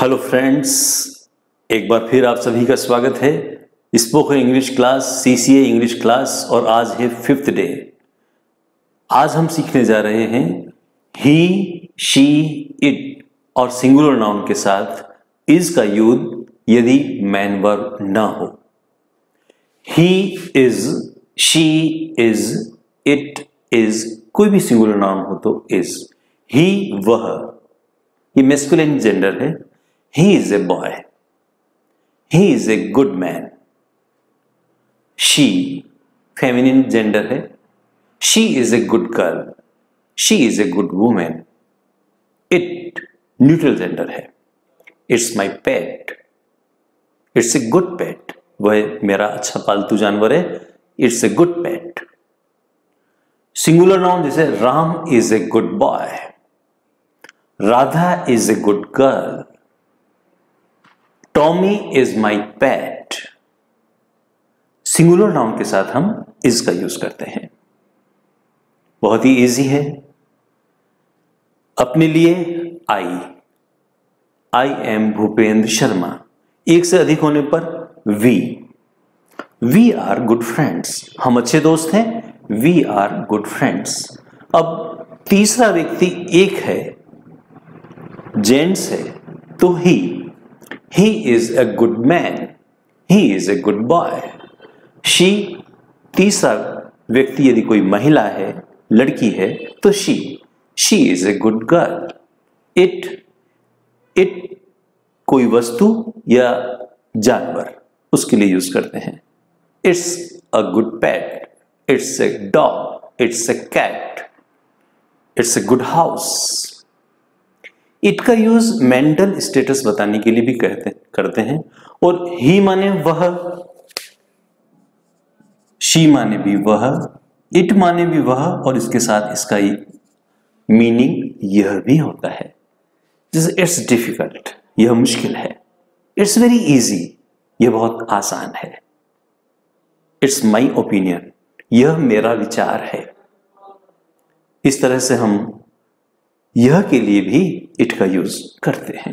Hello friends, एक बार फिर आप सभी का स्वागत है spoken English class CCA English class. और आज है 5th डे। आज हम सीखने जा रहे हैं ही शी इट और सिंगुलर नाउन के साथ इज का यूज यदि मैन वर्ब ना हो। He is, she is, it is, कोई भी सिंगुलर नाउन हो तो इज। ही वह, ये मैस्कुलिन जेंडर है। He is a boy. He is a good man. She, feminine gender है. She is a good girl. She is a good woman. It, neutral gender है. It's my pet. It's a good pet. वह मेरा अच्छा पालतू जानवर है. It's a good pet. Singular noun जैसे Ram is a good boy. Radha is a good girl. Tommy is my pet. Singular noun के साथ हम इज का यूज करते हैं। बहुत ही इजी है। अपने लिए आई एम भूपेंद्र शर्मा। एक से अधिक होने पर वी आर गुड फ्रेंड्स। हम अच्छे दोस्त हैं। We are good friends. अब तीसरा व्यक्ति एक है, जेंट्स है, तो ही। He is a good man. He is a good boy. She, तीसरा व्यक्ति यदि कोई महिला है, लड़की है, तो she. She is a good girl. It कोई वस्तु या जानवर, उसके लिए यूज करते हैं। It's a good pet. It's a dog. It's a cat. It's a good house. It का यूज मेंटल स्टेटस बताने के लिए भी करते हैं। और ही माने वह, शी माने भी वह, इट माने भी वह, और इसके साथ इसका मीनिंग यह भी होता है जैसे इट्स डिफिकल्ट, यह मुश्किल है। इट्स वेरी इजी, यह बहुत आसान है। इट्स माई ओपिनियन, यह मेरा विचार है। इस तरह से हम यह के लिए भी इट का यूज करते हैं।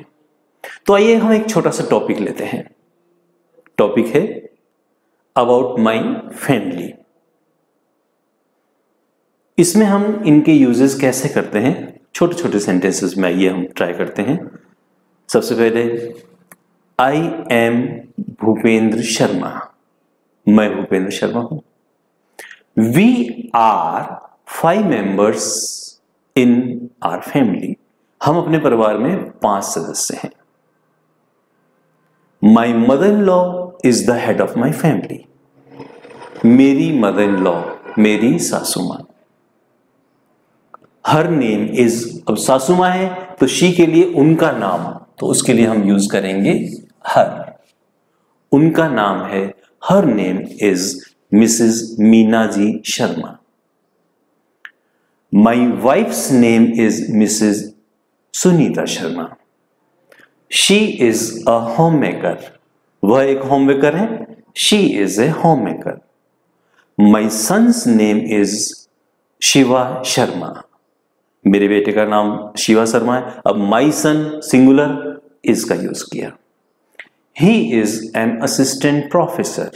तो आइए हम एक छोटा सा टॉपिक लेते हैं। टॉपिक है अबाउट माई फैमिली। इसमें हम इनके यूजेस कैसे करते हैं, छोटे छोटे सेंटेंसेस में आइए हम ट्राई करते हैं। सबसे पहले आई एम भूपेंद्र शर्मा, मैं भूपेंद्र शर्मा हूं। We are 5 members in our family, हम अपने परिवार में 5 सदस्य हैं। My mother in law is the head of my family, मेरी मदर इन लॉ मेरी सासू माँ। हर नेम इज, अब सासू माँ है तो शी के लिए उनका नाम, तो उसके लिए हम यूज करेंगे हर। उनका नाम है, her name is Mrs Meena ji Sharma. My wife's name is Mrs. Sunita Sharma. She is a homemaker. वह एक homemaker है. She is a homemaker. My son's name is Shiva Sharma. मेरे बेटे का नाम शिवा शर्मा है। अब my son singular is का यूज किया। He is an assistant professor.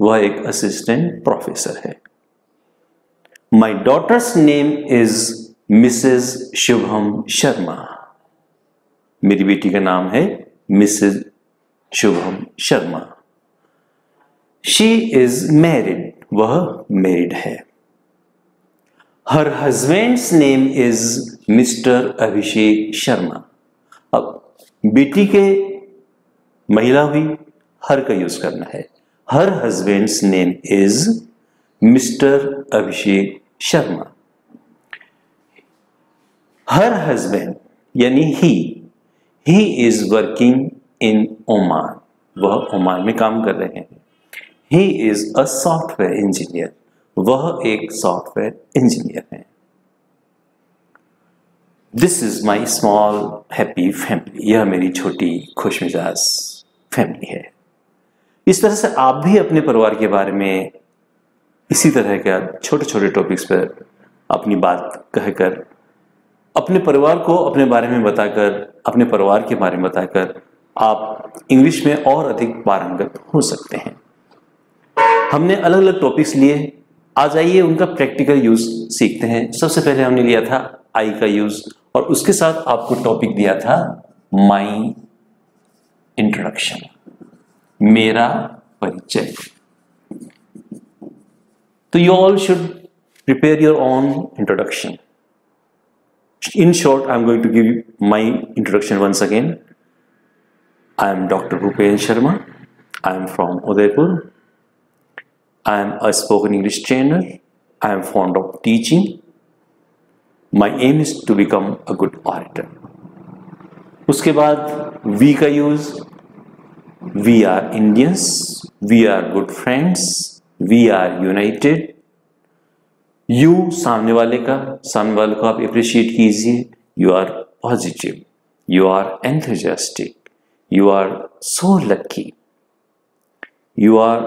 वह एक assistant professor है। My daughter's name is Mrs. Shubham Sharma. मेरी बेटी का नाम है Mrs. Shubham Sharma. She is married. वह married है. Her husband's name is Mr. Abhishek Sharma. अब बेटी के महिला हुई, हर का यूज करना है। Her husband's name is Mr. Abhishek Sharma. Her husband यानी he is working in Oman, वह ओमान में काम कर रहे हैं। He is a software engineer, वह एक सॉफ्टवेयर इंजीनियर है। This is my small happy family, यह मेरी छोटी खुशमिजाज फैमिली है। इस तरह से आप भी अपने परिवार के बारे में इसी तरह के छोटे छोटे टॉपिक्स पर अपनी बात कहकर, अपने परिवार को अपने बारे में बताकर, अपने परिवार के बारे में बताकर आप इंग्लिश में और अधिक पारंगत हो सकते हैं। हमने अलग अलग टॉपिक्स लिए, आज आइए उनका प्रैक्टिकल यूज सीखते हैं। सबसे पहले हमने लिया था आई का यूज और उसके साथ आपको टॉपिक दिया था माय इंट्रोडक्शन, मेरा परिचय। तो you all should prepare your own introduction. In short, I'm going to give you my introduction once again. I am Dr. Rupesh Sharma. I am from Udaipur. I am a spoken English trainer. I am fond of teaching. My aim is to become a good orator. उसके बाद we का use. We are Indians. We are good friends. We are united. You सामने वाले को आप appreciate कीजिए। You are positive, you are enthusiastic, you are so lucky, you are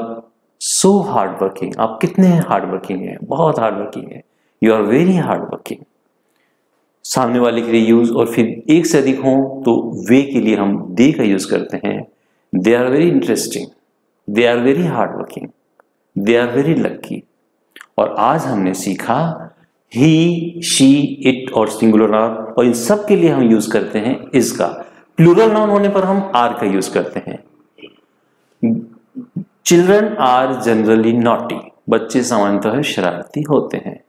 so hard working. आप कितने हार्ड वर्किंग हैं, बहुत हार्ड वर्किंग है। You are very hard working, सामने वाले के लिए यूज। और फिर एक से अधिक हों तो वे के लिए हम दे का यूज करते हैं। They are very interesting, they are very hard working, they are very lucky. और आज हमने सीखा ही, शी, इट और सिंगुलर नाउन, और इन सब के लिए हम यूज करते हैं इसका। प्लूरल नाउन होने पर हम आर का यूज करते हैं। चिल्ड्रन आर जनरली नॉटी, बच्चे सामान्यतः शरारती होते हैं।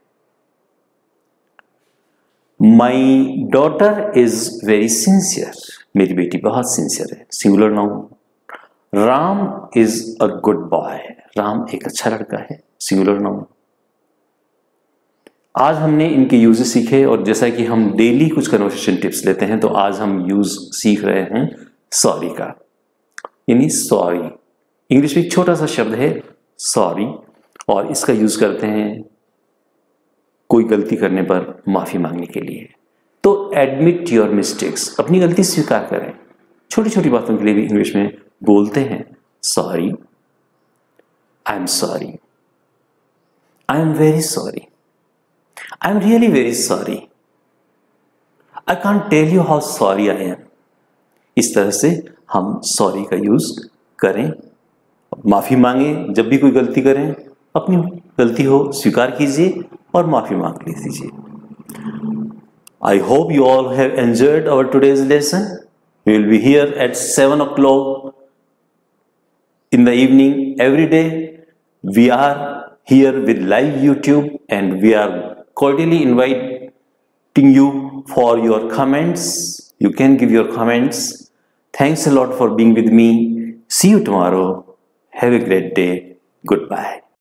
My daughter is very sincere, मेरी बेटी बहुत सिंसियर है, singular noun. Ram is a good boy, Ram एक अच्छा लड़का है, सिंगुलर नाउन। आज हमने इनके यूजेस सीखे और जैसा कि हम डेली कुछ कन्वर्सेशन टिप्स लेते हैं तो आज हम यूज सीख रहे हैं सॉरी का, यानी सॉरी। इंग्लिश में एक छोटा सा शब्द है सॉरी और इसका यूज करते हैं कोई गलती करने पर माफी मांगने के लिए। तो एडमिट योर मिस्टेक्स, अपनी गलती स्वीकार करें। छोटी छोटी बातों के लिए भी इंग्लिश में बोलते हैं sorry. I am sorry, I am very sorry, I'm really very sorry. I can't tell you how sorry I am. इस तरह से हम sorry का यूज करें, माफी मांगे। जब भी कोई गलती करें, अपनी गलती हो स्वीकार कीजिए और माफी मांग लीजिए। I hope you all have enjoyed our today's lesson. We will be here at 7 o'clock in the evening every day. We are here with live YouTube and we are cordially inviting you for your comments. You can give your comments. Thanks a lot for being with me. See you tomorrow. Have a great day. Goodbye.